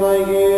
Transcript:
by you.